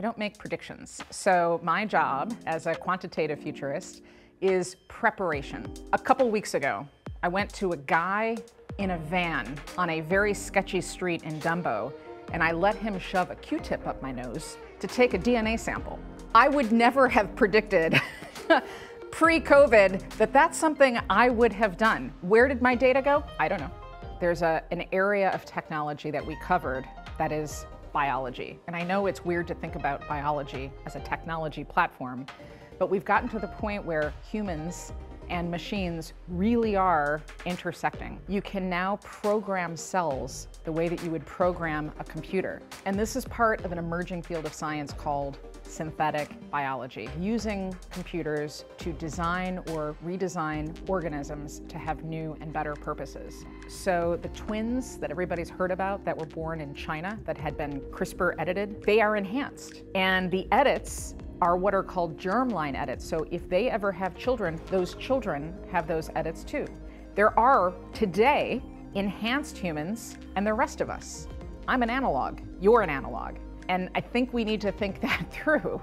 I don't make predictions. So my job as a quantitative futurist is preparation. A couple weeks ago, I went to a guy in a van on a very sketchy street in Dumbo, and I let him shove a Q-tip up my nose to take a DNA sample. I would never have predicted pre-COVID that that's something I would have done. Where did my data go? I don't know. There's an area of technology that we covered that is biology. And I know it's weird to think about biology as a technology platform, but we've gotten to the point where humans and machines really are intersecting. You can now program cells the way that you would program a computer. And this is part of an emerging field of science called synthetic biology, using computers to design or redesign organisms to have new and better purposes. So the twins that everybody's heard about that were born in China that had been CRISPR edited, they are enhanced. And the edits are what are called germline edits. So if they ever have children, those children have those edits too. There are today enhanced humans and the rest of us. I'm an analog, you're an analog. And I think we need to think that through.